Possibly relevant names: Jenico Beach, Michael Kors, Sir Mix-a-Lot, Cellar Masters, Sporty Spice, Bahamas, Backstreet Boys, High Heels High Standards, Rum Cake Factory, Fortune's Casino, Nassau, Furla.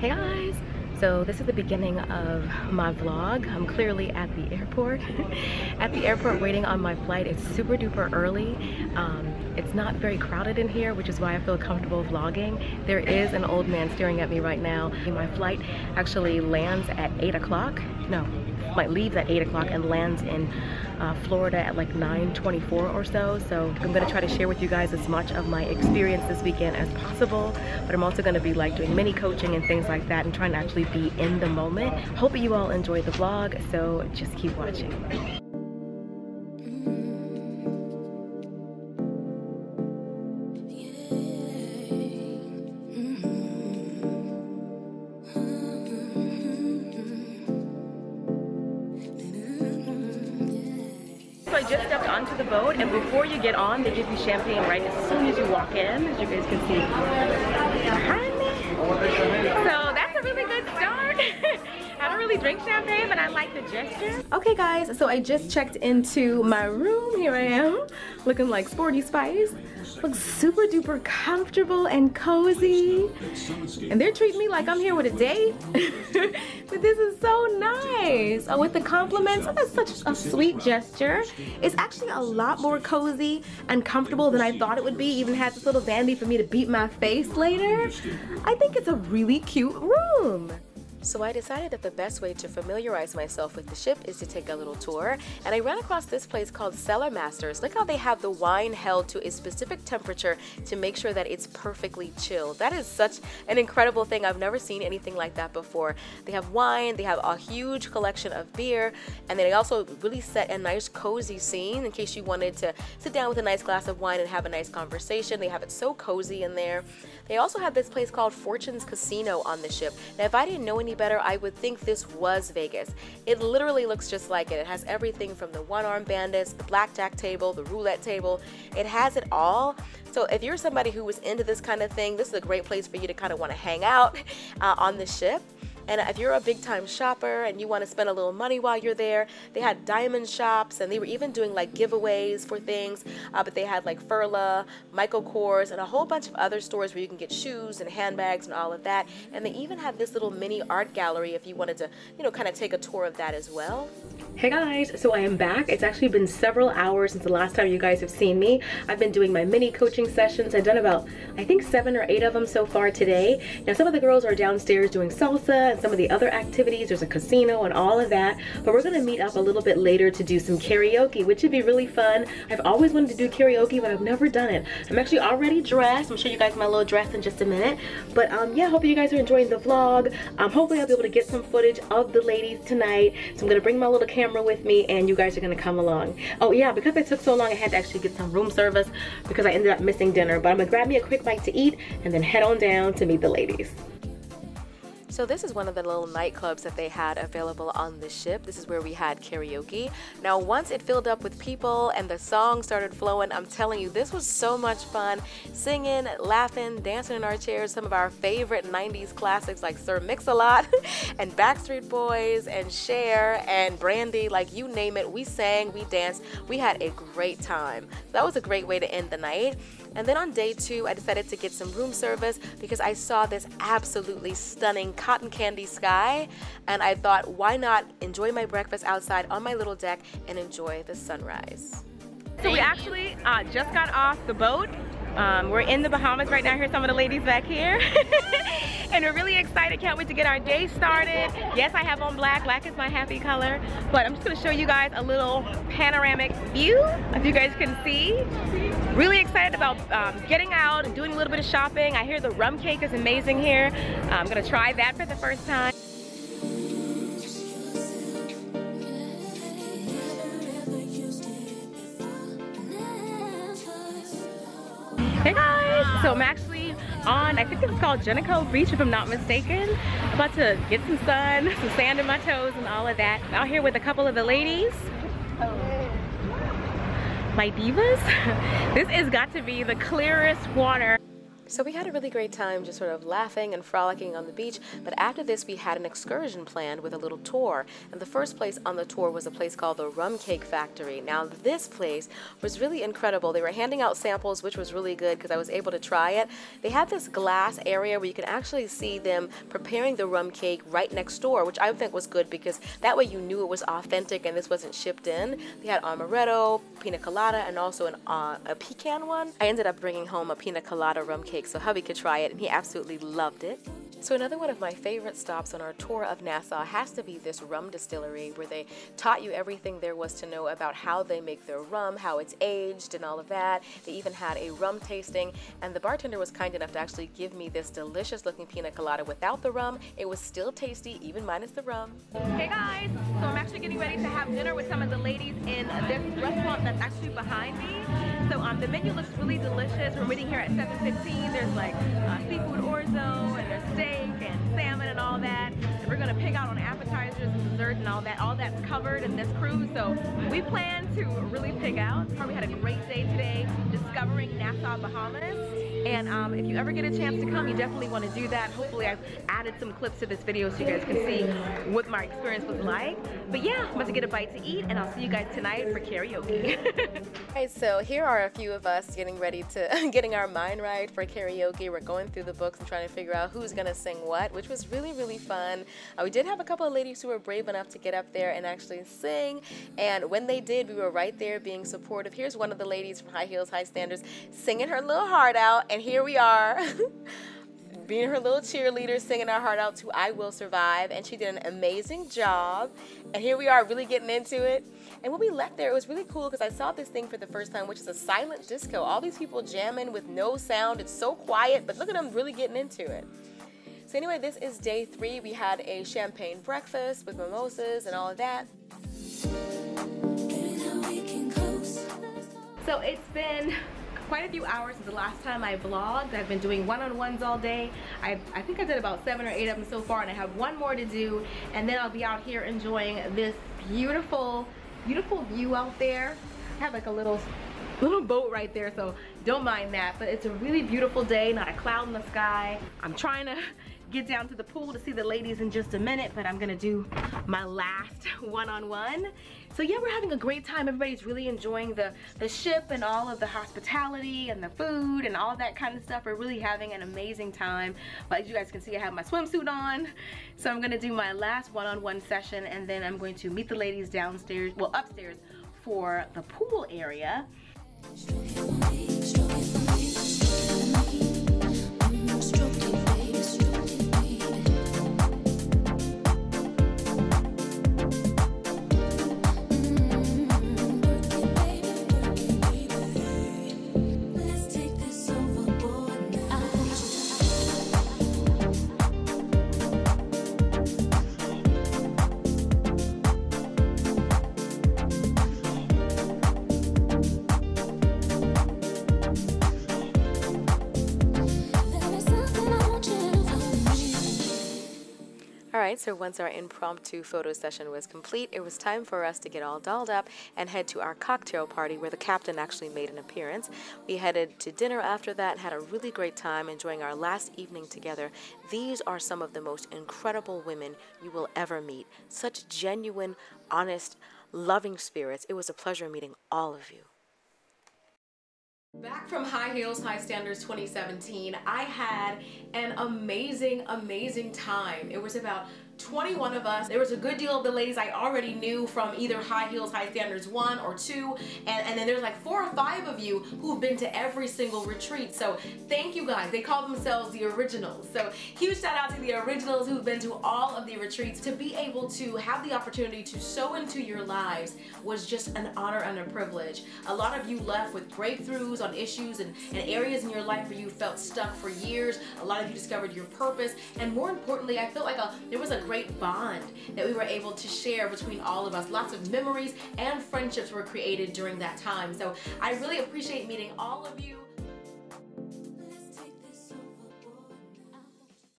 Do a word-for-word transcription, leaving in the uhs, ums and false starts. Hey guys! So this is the beginning of my vlog. I'm clearly at the airport. At the airport waiting on my flight. It's super duper early. Um, it's not very crowded in here, which is why I feel comfortable vlogging. There is an old man staring at me right now. My flight actually lands at eight o'clock. No, flight leaves at eight o'clock and lands in uh, Florida at like nine twenty-four or so. So I'm gonna try to share with you guys as much of my experience this weekend as possible, but I'm also gonna be like doing mini coaching and things like that and trying to actually be in the moment. Hope you all enjoyed the vlog, so just keep watching. I just stepped onto the boat, and before you get on, they give you champagne right as soon as you walk in, as you guys can see. So that's a really good start. I don't really drink champagne, but I like the gesture. Okay guys, so I just checked into my room. Here I am, looking like Sporty Spice. Looks super duper comfortable and cozy. And they're treating me like I'm here with a date. But this is so nice. Oh, with the compliments, oh, that's such a sweet gesture. It's actually a lot more cozy and comfortable than I thought it would be. Even had this little vanity for me to beat my face later. I think it's a really cute room. So I decided that the best way to familiarize myself with the ship is to take a little tour, and I ran across this place called Cellar Masters. Look how they have the wine held to a specific temperature to make sure that it's perfectly chilled. That is such an incredible thing. I've never seen anything like that before. They have wine, they have a huge collection of beer, and they also really set a nice cozy scene in case you wanted to sit down with a nice glass of wine and have a nice conversation. They have it so cozy in there. They also have this place called Fortune's Casino on the ship. Now if I didn't know any better, I would think this was Vegas. It literally looks just like it. It has everything from the one-armed bandits, the blackjack table, the roulette table. It has it all. So if you're somebody who was into this kind of thing, this is a great place for you to kind of want to hang out uh, on the ship. And if you're a big-time shopper and you want to spend a little money while you're there, they had diamond shops, and they were even doing like giveaways for things, uh, but they had like Furla, Michael Kors, and a whole bunch of other stores where you can get shoes and handbags and all of that. And they even had this little mini art gallery if you wanted to, you know, kind of take a tour of that as well. Hey guys, so I am back. It's actually been several hours since the last time you guys have seen me. I've been doing my mini coaching sessions. I've done about, I think, seven or eight of them so far today. Now some of the girls are downstairs doing salsa, some of the other activities. There's a casino and all of that, but we're gonna meet up a little bit later to do some karaoke, which should be really fun. I've always wanted to do karaoke, but I've never done it. I'm actually already dressed. I'll show you guys my little dress in just a minute, but um, yeah, hope you guys are enjoying the vlog. Um, hopefully I'll be able to get some footage of the ladies tonight, so I'm gonna bring my little camera with me, and you guys are gonna come along. Oh yeah, because I took so long, I had to actually get some room service because I ended up missing dinner, but I'm gonna grab me a quick bite to eat and then head on down to meet the ladies. So this is one of the little nightclubs that they had available on the ship. This is where we had karaoke. Now once it filled up with people and the song started flowing, I'm telling you, this was so much fun. Singing, laughing, dancing in our chairs, some of our favorite nineties classics like Sir Mix-a-Lot and Backstreet Boys and Cher and Brandy, like you name it. We sang, we danced, we had a great time. That was a great way to end the night. And then on day two, I decided to get some room service because I saw this absolutely stunning cotton candy sky, and I thought, why not enjoy my breakfast outside on my little deck and enjoy the sunrise. So we actually uh, just got off the boat. Um, we're in the Bahamas right now. Here's some of the ladies back here. And we're really excited. Can't wait to get our day started. Yes, I have on black. Black is my happy color. But I'm just going to show you guys a little panoramic view, if you guys can see. Really excited about um, getting out and doing a little bit of shopping. I hear the rum cake is amazing here. I'm going to try that for the first time. Hey guys, so I'm actually on, I think it's called Jenico Beach if I'm not mistaken. I'm about to get some sun, some sand in my toes and all of that. I'm out here with a couple of the ladies. My divas. This has got to be the clearest water. So we had a really great time just sort of laughing and frolicking on the beach, but after this we had an excursion planned with a little tour, and the first place on the tour was a place called the Rum Cake Factory. Now this place was really incredible. They were handing out samples, which was really good because I was able to try it. They had this glass area where you can actually see them preparing the rum cake right next door, which I think was good because that way you knew it was authentic and this wasn't shipped in. They had amaretto, pina colada, and also an, uh, a pecan one. I ended up bringing home a pina colada rum cake so hubby could try it, and he absolutely loved it. So another one of my favorite stops on our tour of Nassau has to be this rum distillery where they taught you everything there was to know about how they make their rum, how it's aged and all of that. They even had a rum tasting, and the bartender was kind enough to actually give me this delicious looking pina colada without the rum. It was still tasty, even minus the rum. Hey guys, so I'm actually getting ready to have dinner with some of the ladies in this restaurant that's actually behind me. So um, the menu looks really delicious. We're meeting here at seven fifteen. There's like uh, seafood orzo, and there's steak and salmon and all that. And we're gonna pick out on appetizers and dessert and all that. All that's covered in this cruise, so we plan to really pick out. We had a great day today discovering Nassau, Bahamas. And um, if you ever get a chance to come, you definitely want to do that. Hopefully I've added some clips to this video so you guys can see what my experience was like. But yeah, I'm about to get a bite to eat, and I'll see you guys tonight for karaoke. Alright, so here are a few of us getting ready to, getting our mind right for karaoke. We're going through the books and trying to figure out who's going to sing what, which was really, really fun. Uh, we did have a couple of ladies who were brave enough to get up there and actually sing. And when they did, we were right there being supportive. Here's one of the ladies from High Heels High Standards singing her little heart out. And here we are, being her little cheerleader, singing our heart out to I Will Survive, and she did an amazing job. And here we are really getting into it. And when we left there, it was really cool because I saw this thing for the first time, which is a silent disco. All these people jamming with no sound. It's so quiet, but look at them really getting into it. So anyway, this is day three. We had a champagne breakfast with mimosas and all of that. So it's been quite a few hours since the last time I vlogged. I've been doing one-on-ones all day. I, I think I did about seven or eight of them so far, and I have one more to do, and then I'll be out here enjoying this beautiful, beautiful view out there. I have like a little, little boat right there, so don't mind that, but it's a really beautiful day, not a cloud in the sky. I'm trying to get down to the pool to see the ladies in just a minute, but I'm gonna do my last one-on-one. So yeah, we're having a great time. Everybody's really enjoying the, the ship and all of the hospitality and the food and all that kind of stuff. We're really having an amazing time. But as you guys can see, I have my swimsuit on. So I'm gonna do my last one-on-one session, and then I'm going to meet the ladies downstairs, well upstairs, for the pool area. Alright, so once our impromptu photo session was complete, it was time for us to get all dolled up and head to our cocktail party where the captain actually made an appearance. We headed to dinner after that and had a really great time enjoying our last evening together. These are some of the most incredible women you will ever meet. Such genuine, honest, loving spirits. It was a pleasure meeting all of you. Back from High Heels High Standards twenty seventeen, I had an amazing, amazing time. It was about twenty-one of us. There was a good deal of the ladies I already knew from either High Heels High Standards one or two, and, and then there's like four or five of you who've been to every single retreat, so thank you guys. They call themselves the Originals, so huge shout out to the Originals who've been to all of the retreats. To be able to have the opportunity to sow into your lives was just an honor and a privilege. A lot of you left with breakthroughs on issues and, and areas in your life where you felt stuck for years. A lot of you discovered your purpose, and more importantly, I felt like a, there was a great bond that we were able to share between all of us. Lots of memories and friendships were created during that time. So I really appreciate meeting all of you.